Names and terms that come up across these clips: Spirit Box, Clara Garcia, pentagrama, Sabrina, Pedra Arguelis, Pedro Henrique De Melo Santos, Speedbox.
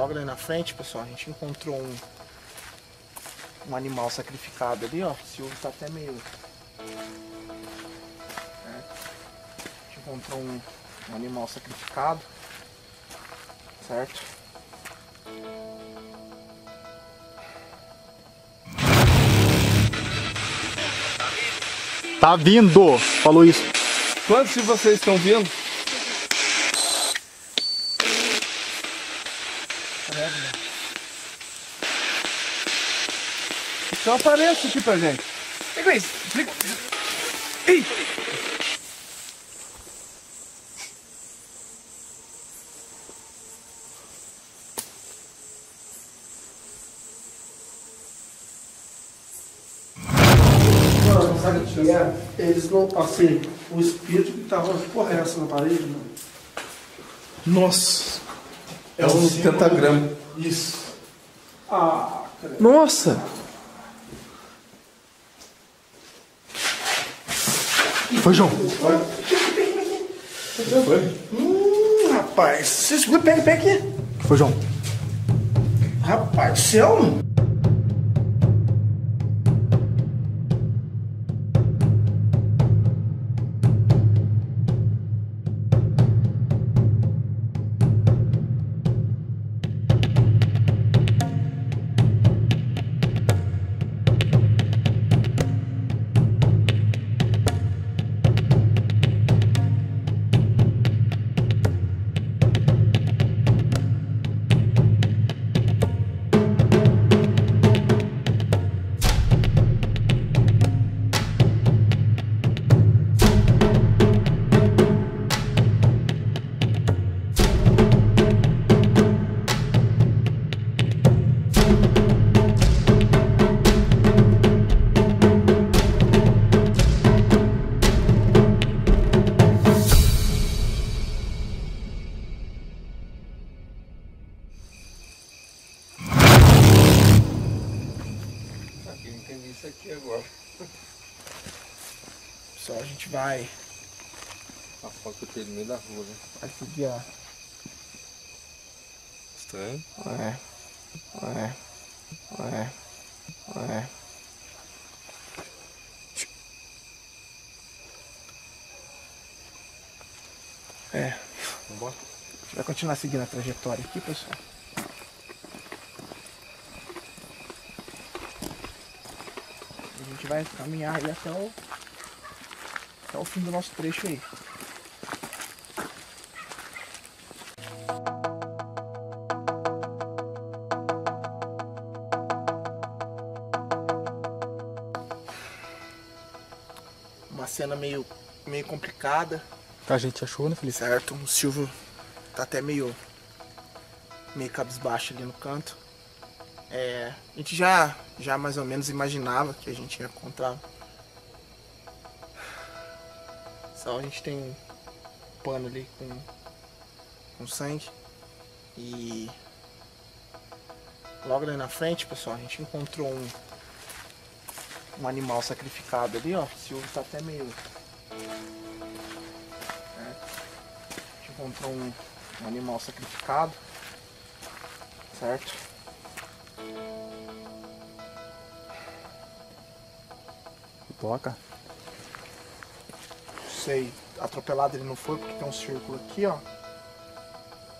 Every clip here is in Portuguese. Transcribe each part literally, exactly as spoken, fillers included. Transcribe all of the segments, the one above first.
Logo ali na frente, pessoal, a gente encontrou um, um animal sacrificado ali, ó. O Silvio tá até meio... né? A gente encontrou um, um animal sacrificado, certo? Tá vindo! Falou isso. Quantos de vocês estão vindo? Então aparece aqui pra gente. Explica isso. Explica. Ih! Sabe o que é? Eles não, assim, o espírito que tava por essa na parede, né? Nossa! É, é um pentagrama. De... Isso. Ah, cara. Nossa! Foi, João? Foi? Foi? Hum, rapaz, você segura, pega, pega aqui. Foi, João? Rapaz do céu! Pessoal, a gente vai. A foto tem no meio da rua, né? Vai subir a. Estranho? É. É. É. É. É. Vambora? A gente vai continuar seguindo a trajetória aqui, pessoal. A gente vai caminhar aí até o, até o fim do nosso trecho aí. Uma cena meio, meio complicada. A gente achou, né, Felipe? Certo, o Silvio tá até meio, meio cabisbaixo ali no canto. É, a gente já, já mais ou menos imaginava que a gente ia encontrar. Só a gente tem um pano ali com, com sangue. E logo ali na frente, pessoal, a gente encontrou um, um animal sacrificado ali, ó. O Silvio tá até meio... né? A gente encontrou um, um animal sacrificado, certo? Toca. Não sei, atropelado ele não foi porque tem um círculo aqui, ó.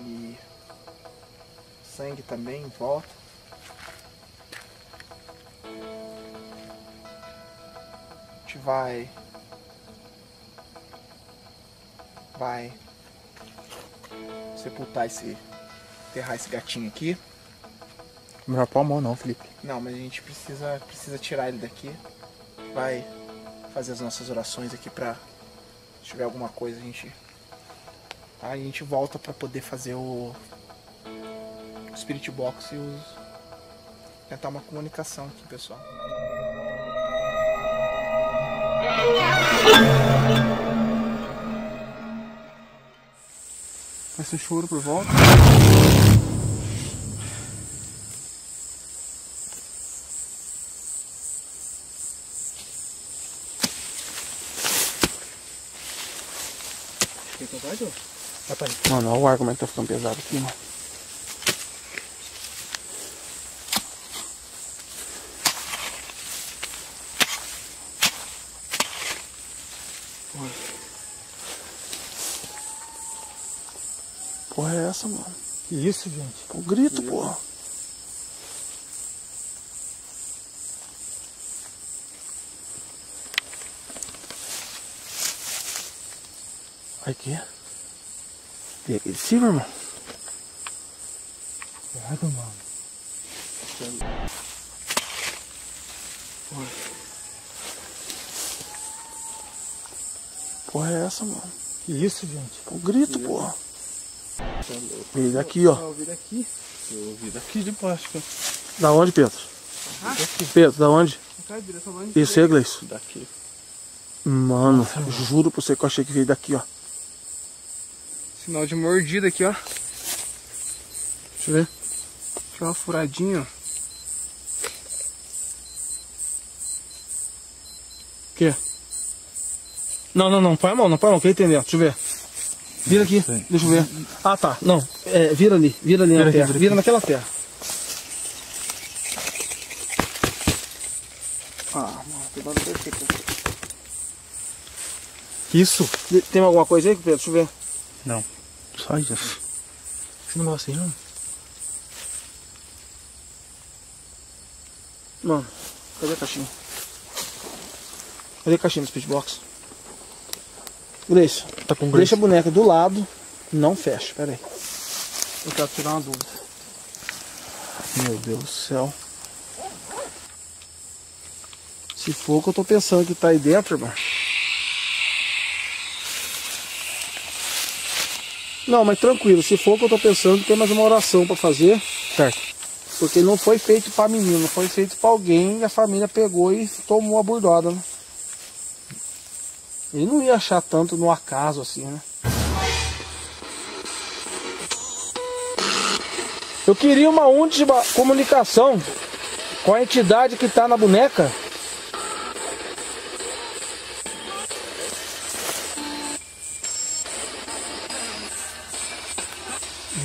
E sangue também em volta. A gente vai. Vai sepultar esse. Enterrar esse gatinho aqui. Melhor pôr a mão não, Felipe. Não, mas a gente precisa, precisa tirar ele daqui. Vai fazer as nossas orações aqui pra... se tiver alguma coisa, a gente... aí a gente volta pra poder fazer o... o Spirit Box e os... tentar uma comunicação aqui, pessoal. Faz um choro por volta. Mano, olha o ar como é que tá ficando pesado aqui, mano. porra é essa, mano? Que isso, gente? Um grito, porra. Olha aqui. Vem aqui de cima, irmão. Cuidado, mano. Porra. Porra é essa, mano? Que isso, gente? Um grito, vira, porra. Vem daqui, ó. Eu ouvi daqui. Eu ouvi daqui de baixo, cara. Da onde, Pedro? Ah? Pedro, da onde? Isso é, Gleice? Daqui. Mano, nossa, juro pra você que eu achei que veio daqui, ó. Sinal de mordida aqui, ó. Deixa eu ver. Deixa eu uma furadinha, ó. O que? Não, não, não. Põe a mão, não põe a mão. Quem entendeu? Deixa eu ver. Vira aqui. Deixa eu ver. Ah, tá. Não. É, vira ali. Vira ali vira na aqui, terra. Vira, vira naquela terra. Ah, mano. Tem barulho aqui, cara. Isso? Tem alguma coisa aí, Pedro? Deixa eu ver. Não. Só isso. Esse negócio aí, não? Mano, cadê a caixinha? Cadê a caixinha do Speedbox? Gleice, tá com deixa a boneca do lado, não fecha. Pera aí. Eu quero tirar uma dúvida. Meu Deus do céu. Se for o que eu tô pensando que tá aí dentro, irmão. Não, mas tranquilo, se for o que eu tô pensando, tem mais uma oração pra fazer. Certo. Porque não foi feito pra menino, foi feito pra alguém e a família pegou e tomou a burdoada, né? Ele não ia achar tanto no acaso assim, né? Eu queria uma última comunicação com a entidade que tá na boneca.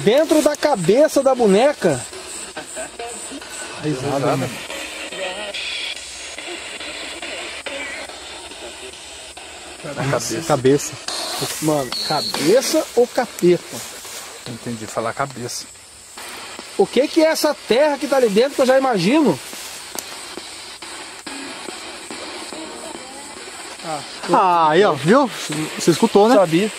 Dentro da cabeça da boneca. Risada, mano. Cabeça. Cabeça. Mano, cabeça ou capeta? Entendi, falar cabeça. O que que é essa terra que tá ali dentro que eu já imagino? Ah, eu... ah aí ó, viu? Você escutou, né? Sabia.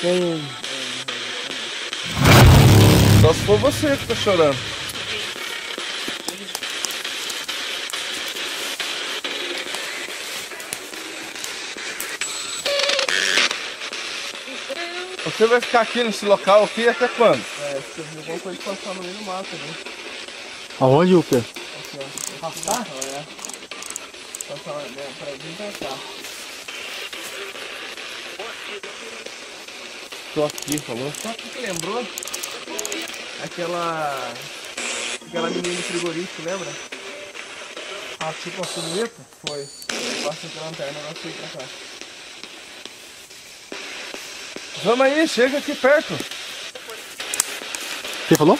Hum. Só se for você que tá chorando. Você vai ficar aqui nesse local aqui até quando? É, se você alguma coisa passar no meio do mato, né? Aonde o quê? Aqui, ó. Passar? É. Passar pra vir pra cá. Tô aqui, falou. Só que lembrou aquela. Aquela menina de frigorífico, lembra? Ah, tipo a silhueta? Foi. Passa pela lanterna, agora foi pra cá. Vamos aí, chega aqui perto. Quem falou?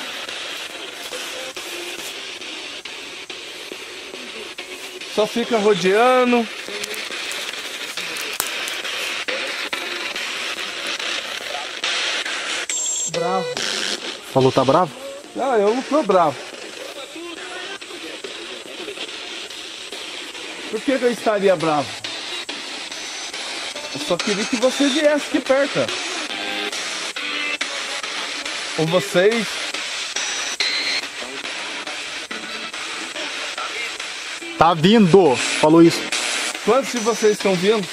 Só fica rodeando. Bravo. Falou, tá bravo? Não, eu não tô bravo. Por que eu estaria bravo? Eu só queria que você viesse aqui perto. Ou vocês. Tá vindo! Falou isso. Quantos de vocês estão vindo?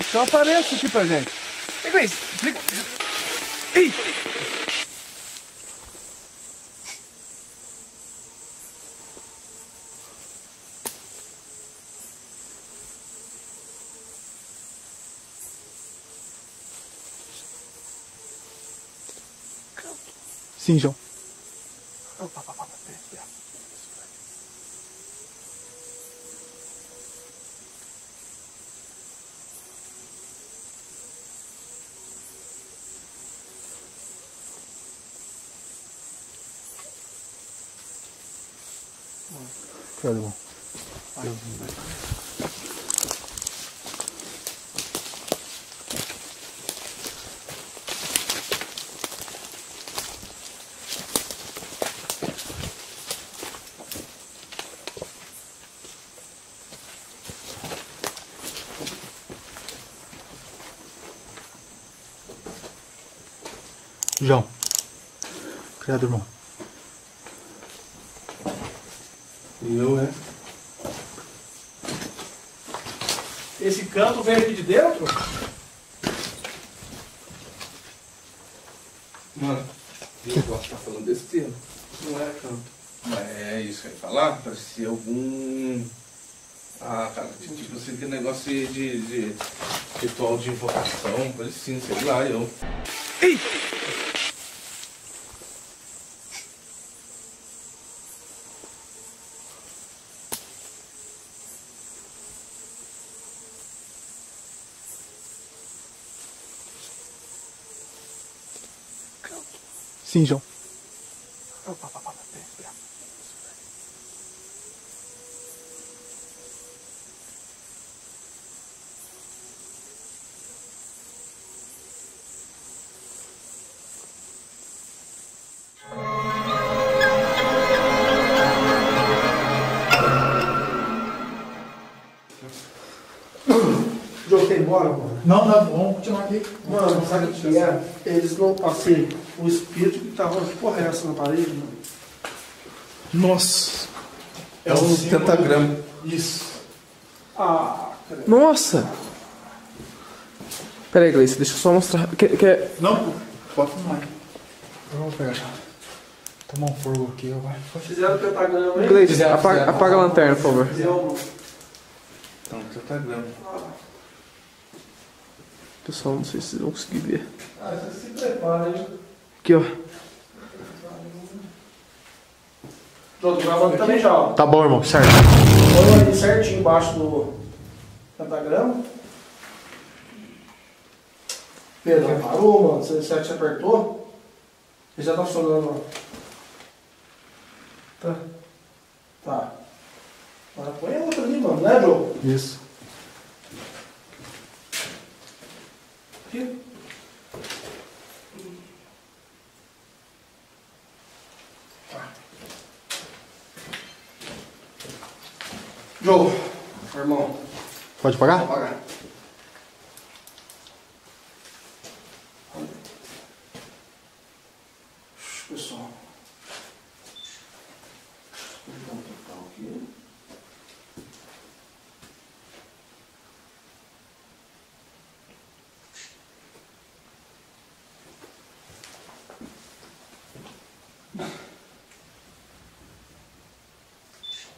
Então aparece aqui pra gente. Ei, Gleice, explica. Ei! Sim, João. Vai, vai. Vai. João, criado irmão. E eu, é. Esse canto veio aqui de dentro? Mano, eu gosto de estar falando desse tema. Não é canto. Mas é isso que eu ia falar? Parecia algum... Ah, cara, tipo assim, tem negócio de, de ritual de invocação, parecia, sei lá, eu... Ei! Sim, João. João, quer ir embora, mano? Não, não, vamos continuar aqui. Mano, sabe o que é? Eles não, assim... O espírito que estava correto na parede, mano. Nossa. É um pentagrama. Isso. Ah, cara. Nossa. Pera aí, Gleice, deixa eu só mostrar. Que, que... Não, pode tomar. Eu vou pegar. Tomar um fogo aqui, eu vai. Fizeram o pentagrama aí? Gleice, apaga, apaga, apaga a lanterna, por favor. Fizeram. Então, pentagrama. Pessoal, não sei se vocês vão conseguir ver. Ah, você se prepara, hein? Aqui, ó. Pronto, gravando também já, ó. Tá bom, irmão, certo. Põe ali certinho embaixo do pentagrama. Pedro, parou, mano. Você já te apertou? Ele já tá funcionando, ó. Tá. Tá. Agora põe a outra ali, mano, né, João? Isso. Aqui. João, irmão. Pode pagar? Pode pagar. Pessoal. Vou dar um total aqui.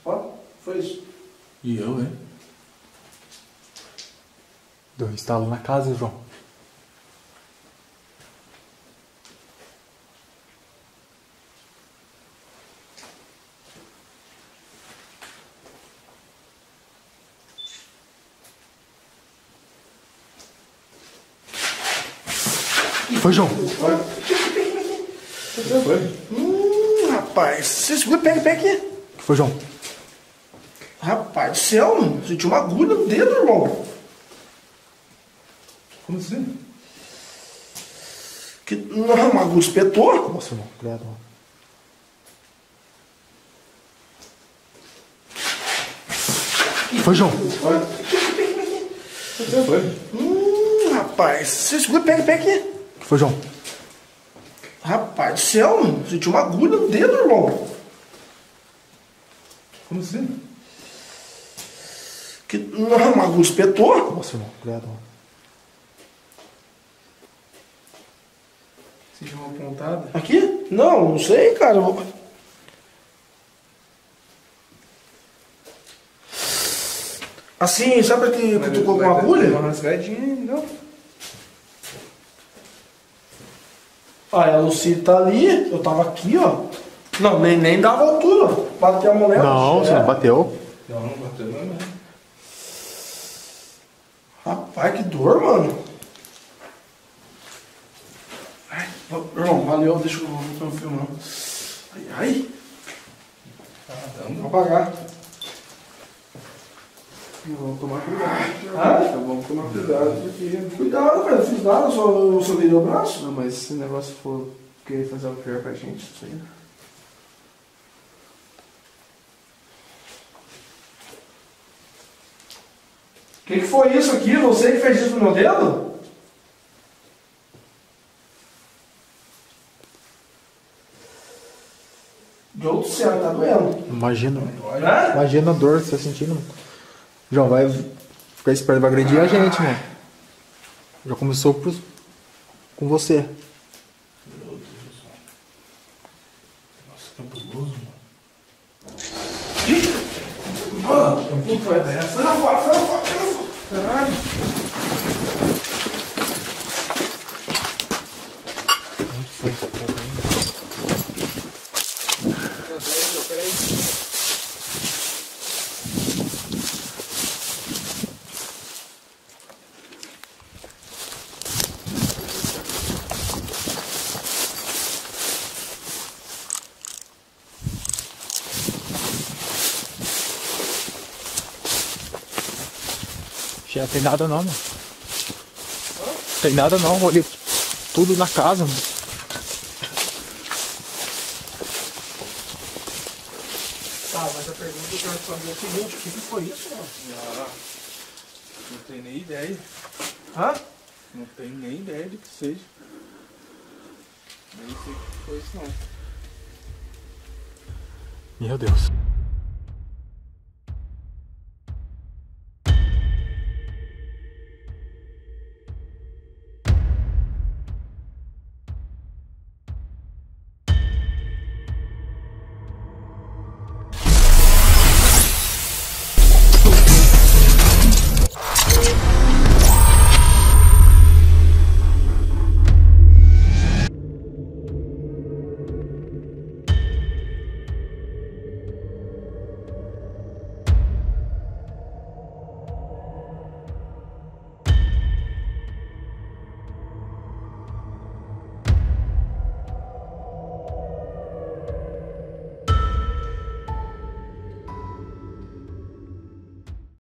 Ó, foi isso. E eu, hein? Deu um estalo na casa, João. Foi, João. Foi? Foi? Hum, rapaz. Você segura, pega, pega aqui. Foi, João. Rapaz do céu, mano. Senti uma agulha no dedo, irmão. Como assim? Que... Não, uma agulha espetou. Nossa, irmão, credo, mano. Foi, João. Foi? Foi? Foi? Hum, rapaz. Você segura, pega, pega aqui. Foi, João. Rapaz do céu, mano. Senti uma agulha no dedo, irmão. Como assim? Que não, uma agulha espetou. Nossa, irmão, credo, mano. Você tinha uma pontada? Aqui? Não, não sei, cara. Eu vou... Assim, sabe que mas tu colocou uma agulha? Uma rasgadinha, não. Aí a Lucita tá ali, eu tava aqui, ó. Não, nem, nem dava altura. Bateu a mulher. Não, você não bateu. Não, não bateu, não, não. Rapaz, que dor, mano. Ai, irmão, valeu, deixa eu filmar. Ai, ai. Vamos apagar. Vamos tomar cuidado. Ah, então vamos tomar cuidado. Porque... Cuidado, cara. Eu fiz nada, eu só, eu só dei o braço. Não, mas se o negócio for querer fazer o pior pra gente, isso aí. O que, que foi isso aqui? Você que fez isso no meu dedo? João do céu, tá doendo. Imagina. É? Imagina a dor que você tá sentindo. João, vai ficar esperto, vai agredir ah. a gente, mano. Já começou pro... com você. Meu Deus do céu. Nossa, tá buloso, mano. Mano, que foi dessa? Sai fora, sai fora, sai fora. Caralho. Onde foi essa porra? Não tem nada não, mano. Hã? Tem nada não, olhei tudo na casa, mano. Tá, mas a pergunta que eu quero saber é o seguinte, o que foi isso, mano? Ah, não tenho nem ideia. Hã? Não tenho nem ideia de que seja. Nem sei o que foi isso não. Meu Deus.